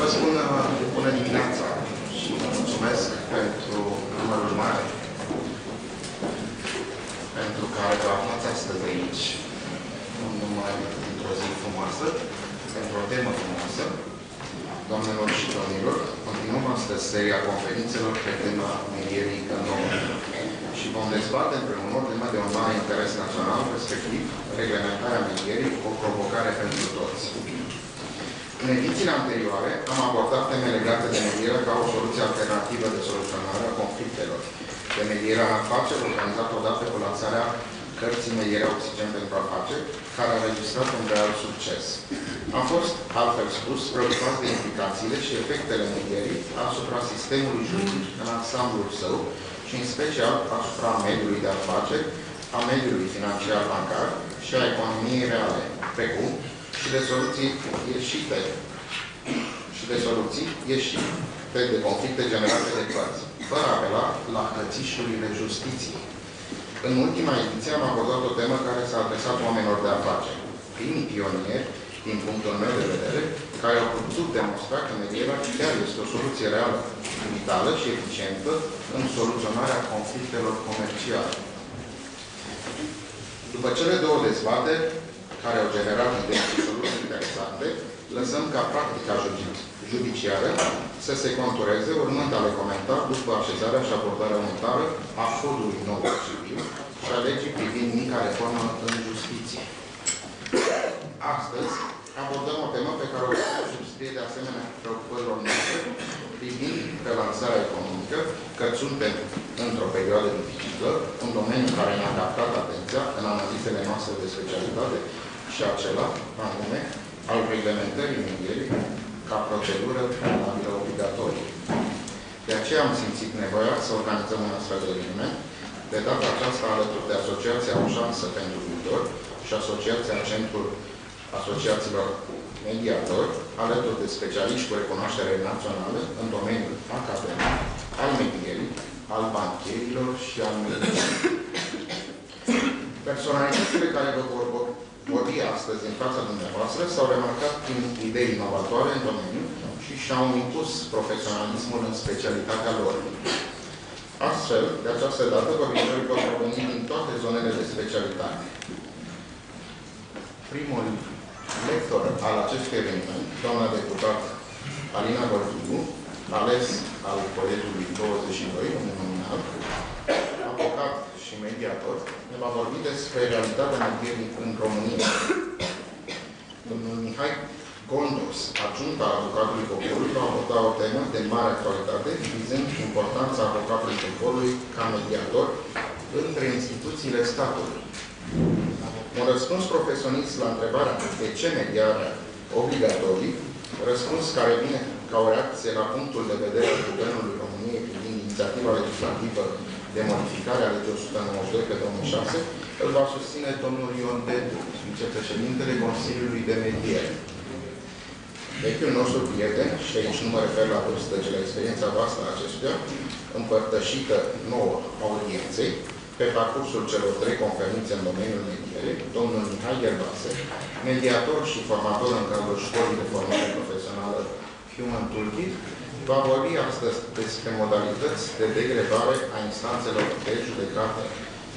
Vă spun bună dimineața și vă mulțumesc pentru numărul mare pentru care vă aflați astăzi aici, nu numai într-o zi frumoasă, într-o temă frumoasă. Doamnelor și domnilor, continuăm astăzi seria conferințelor pe tema medierii în și vom dezbate împreună o temă de un mare interes național, respectiv reglementarea medierii, o provocare pentru toți. În edițiile anterioare am abordat teme legate de mediere ca o soluție alternativă de soluționare a conflictelor, de medierea în afaceri, organizată odată cu lansarea cărții Medierea Oxigen pentru Afaceri, care a înregistrat un real succes. Am fost, altfel spus, preocupați de implicațiile și efectele medierii asupra sistemului juridic în ansamblul său și, în special, asupra mediului de afaceri, a mediului financiar bancar și a economiei reale, precum și de soluții ieșite de conflicte generate de părți, fără apela la hățișurile justiției. În ultima ediție am abordat o temă care s-a adresat oamenilor de afaceri, primii pionieri, din punctul meu de vedere, care au putut demonstra că medierea chiar este o soluție reală, vitală și eficientă în soluționarea conflictelor comerciale. După cele două dezbateri, care au generat idei și soluții interesante, lăsăm ca practica judiciară să se contureze, urmând ale comentarii după așezarea și abordarea unitară a codului nou civil și a legii privind mica reformă în justiție. Astăzi abordăm o temă pe care o subscrie de asemenea preocupărilor noastre privind relansarea economică, că suntem într-o perioadă dificilă, un domeniu care ne-a captat atenția în analizele noastre de specialitate și acela, anume, al reglementării medierii ca procedură prealabilă obligatorie. De aceea am simțit nevoia să organizăm un astfel de eveniment, de data aceasta alături de Asociația O Șansă pentru Viitor și Asociația Centrul Asociațiilor Mediatori, alături de specialiști cu recunoaștere națională în domeniul academic, al medierii, al bancherilor și al medierii. Personalitățile care vă vorbi astăzi în fața dumneavoastră s-au remarcat prin idei inovatoare în domeniu și și-au impus profesionalismul în specialitatea lor. Astfel, de această dată, vorbitorii vor proveni din toate zonele de specialitate. Primul lector al acestui eveniment, doamna deputat Alina Gorghiu, ales al Colegiului 22, uninominal, avocat și mediator, ne va vorbi despre realitatea medierii în România. Domnul Mihai Gondos, adjunct al Avocatului Poporului, va aborda o temă de mare actualitate, vizând importanța Avocatului Poporului ca mediator între instituțiile statului. Un răspuns profesionist la întrebarea de ce mediarea obligatorii, răspuns care vine ca o reacție la punctul de vedere al Guvernului României privind inițiativa legislativă de modificare a legii 192/2006, îl va susține domnul Ion Dedru, vicepreședintele Consiliului de Mediere. Vechiul nostru prieten, și aici nu mă refer la vârstă, ci la experiența voastră acestuia, împărtășită nouă audienței, pe parcursul celor trei conferințe în domeniul medierei, domnul Hager Basse, mediator și formator în cadrul școlii de formare profesională Human Toolkit, va vorbi astăzi despre modalități de degrevare a instanțelor de judecată.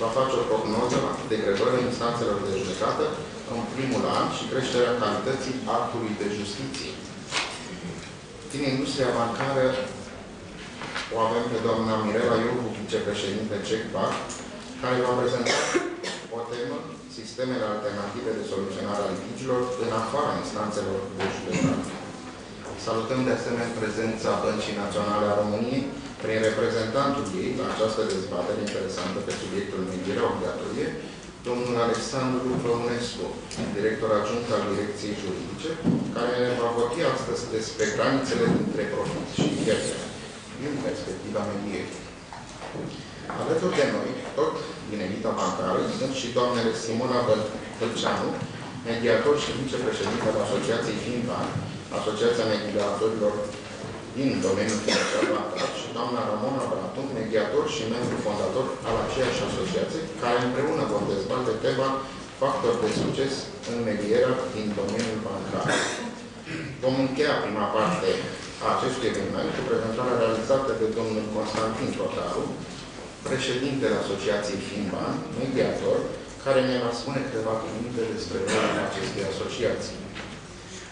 Va face o prognoză la degrevării instanțelor de judecată în primul an și creșterea calității actului de justiție. Din industria bancară o avem pe doamna Mirela Iurbu, vicepreședinte CECVAC, care va prezenta o temă, sistemele alternative de soluționare a litigiilor în afara instanțelor de judecată. Salutăm de asemenea prezența Băncii Naționale a României prin reprezentantul ei la această dezbatere interesantă pe subiectul medierea obligatorie, domnul Alexandru Brăunescu, director adjunct al Direcției Juridice, care ne va vorbi astăzi despre granițele dintre profit și pierdere din perspectiva medierii. Alături de noi, tot din elita bancară, sunt și doamnele Simona Bălceanu, mediator și vicepreședinte al Asociației FINVAN, Asociația Mediatorilor din domeniul financiar bancar, și doamna Ramona Ratun, mediator și membru fondator al aceeași asociații, care împreună vor dezbate tema factori de succes în medierea din domeniul bancar. Vom încheia prima parte a acestui eveniment cu prezentarea realizată de domnul Constantin Cotaru, președintele Asociației FINVAN, mediator, care ne va spune câteva cuvinte despre rolul acestei asociații.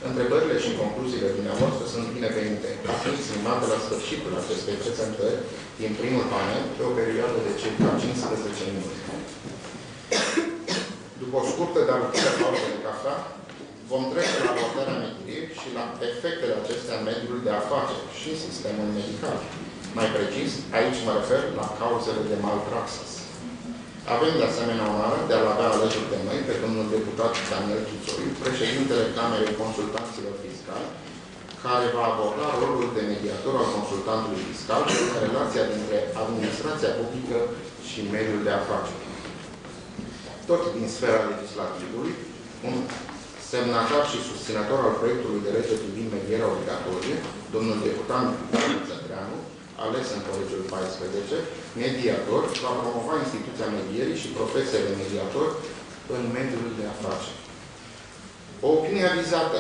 Întrebările și concluziile dumneavoastră sunt binevenite, exprimate la sfârșitul acestei prezentări, din primul panel, pe o perioadă de circa 15 minute. După o scurtă, dar utilă pauză de cafea, vom trece la abordarea medierii și la efectele acestea în mediul de afaceri și sistemul medical. Mai precis, aici mă refer la cauzele de malpraxis. Avem de asemenea onoarea de a-l avea alături de noi pe domnul deputat Daniel Cițorui, președintele Camerei Consultanților Fiscali, care va aborda rolul de mediator al consultantului fiscal în relația dintre administrația publică și mediul de afaceri. Tot din sfera legislativului, un semnatar și susținător al proiectului de lege privind medierea obligatorie, domnul deputat Adrian ales în Colegiul 14, mediator, va promova instituția medierii și profesia de mediator în mediul de afaceri. O opinie avizată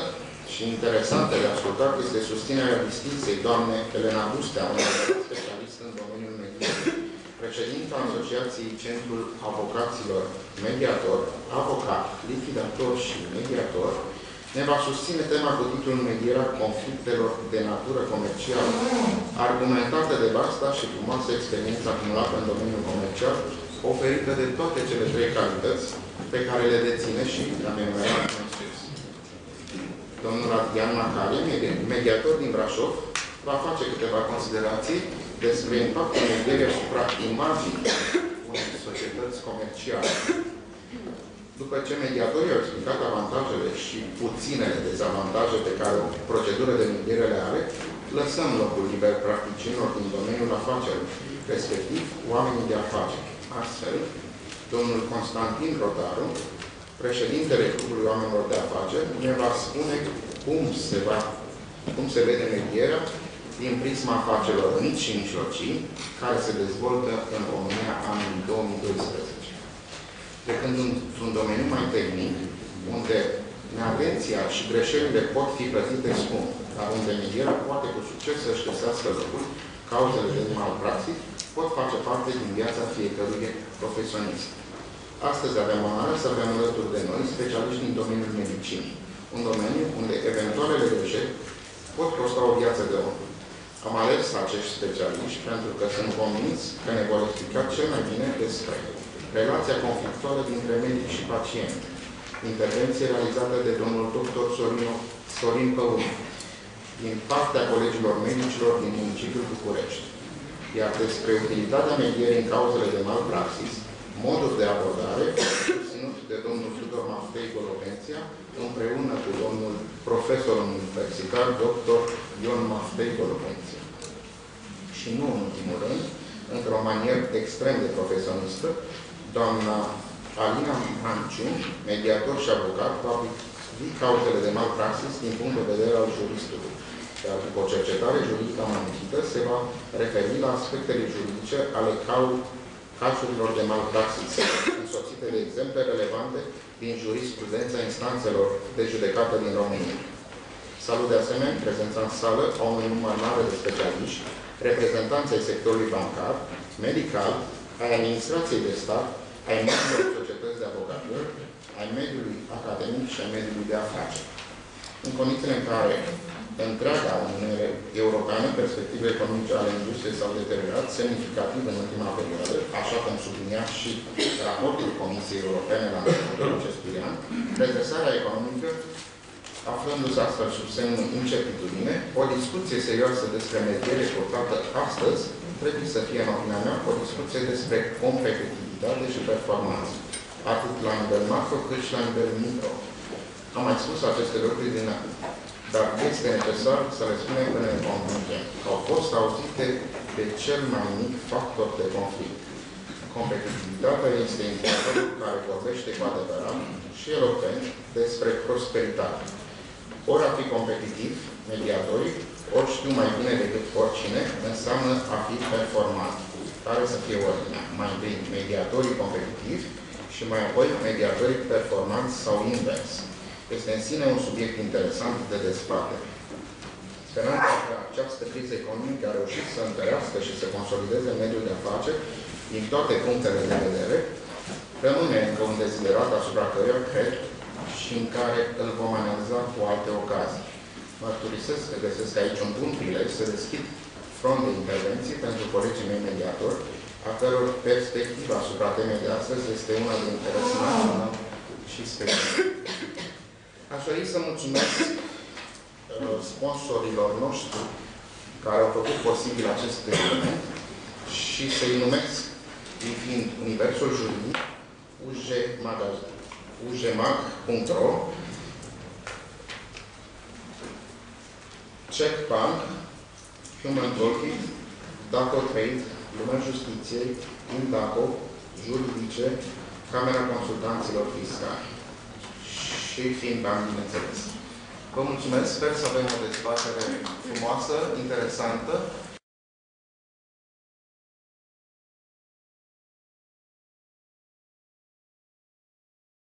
și interesantă de ascultat este susținerea distinției doamne Elena Gustea, un specialist în domeniul medierii, președinta Asociației Centrul Avocaților Mediator, Avocat, Liquidator și Mediator, ne va susține tema cu titlul Medierea conflictelor de natură comercială, argumentată de vasta și frumoasă experiență acumulată în domeniul comercial, oferită de toate cele trei calități pe care le deține și le-am enumerat mai sus. Domnul Adrian Macarie, mediator din Brașov, va face câteva considerații despre impactul medierii asupra imaginii unei societăți comerciale. După ce mediatorii au explicat avantajele și puținele dezavantaje pe care o procedură de mediere le are, lăsăm locul liber practicienilor din domeniul afacerilor, respectiv oamenii de afaceri. Astfel, domnul Constantin Rodaru, președintele Clubului Oamenilor de Afaceri, ne va spune cum se vede medierea din prisma afacerilor mici și mijlocii, care se dezvoltă în România anul 2012. Trecând într-un domeniu mai tehnic, unde neatenția și greșelile pot fi plătite scump, dar unde medierea poate cu succes să-și găsească lucruri, cauzele de malpraxis pot face parte din viața fiecărui profesionist. Astăzi avem onoarea să avem alături de noi specialiști din domeniul medicinii, un domeniu unde eventualele greșeli pot costa o viață de om. Am ales acești specialiști pentru că sunt convins că ne vor explica cel mai bine despre relația conflictuală dintre medic și pacient, intervenție realizată de domnul dr. Sorin Păun, din partea colegilor medicilor din municipiul București, iar despre utilitatea medierii în cauzele de malpraxis, modul de abordare, susținut de domnul Ion Maftei Golopenția, împreună cu domnul profesor universitar, dr. Ion Maftei Golopenția. Și nu în ultimul rând, într-o manieră extrem de profesionistă, doamna Alina Hanciun, mediator și avocat, va privi cauzele de malpraxis din punct de vedere al juristului. Dar după cercetare juridică amănunțită, se va referi la aspectele juridice ale cazurilor de malpraxis, însoțite de exemple relevante din jurisprudența instanțelor de judecată din România. Salut de asemenea prezența în sală a unui număr mare de specialiști, reprezentanței sectorului bancar, medical, ai administrației de stat, ai mediului societăți de avocatură, ai mediului academic și ai mediului de afaceri. În condițiile în care întreaga Uniune Europeană, perspective economice ale industriei s-au deteriorat semnificativ în ultima perioadă, așa cum sublinia și raportul Comisiei Europene la începutul acestui an, redresarea economică, aflându-se astfel sub semnul incertitudine, o discuție serioasă despre mediere purtată astăzi trebuie să fie, în opinia mea, o discuție despre competitivitate și performanță, atât la nivel macro, cât și la nivel micro. Am mai spus aceste lucruri dinainte, dar este necesar să le spunem că ne convingem că au fost auzite de cel mai mic factor de conflict. Competitivitatea este indicatorul care vorbește cu adevărat și elocvent despre prosperitate. Ori a fi competitiv, mediatorii, ori știu mai bine decât oricine, înseamnă a fi performant. Care să fie ordinea. Mai întâi mediatorii competitivi și mai apoi mediatorii performanți sau invers. este în sine un subiect interesant de dezbatere. Speranța că această criză economică a reușit să întărească și să consolideze mediul de afaceri din toate punctele de vedere, rămâne încă un deziderat asupra căruia cred și în care îl vom analiza cu alte ocazii. Mărturisesc că găsesc aici un bun prilej să deschid front de intervenții pentru colegii mei mediatori, a căror perspectivă asupra temei de astăzi este una de interes național și specific. Aș dori să mulțumesc sponsorilor noștri care au făcut posibil acest eveniment și să-i numesc, din fiind Universul Juridic, ujmag.org, CheckBank, Human Toolkit, Data Trade, Lumea Justiției, INDACO, Juridice, Camera Consultanților Fiscali și FINVAN, bineînțeles. Vă mulțumesc, sper să avem o dezbatere frumoasă, interesantă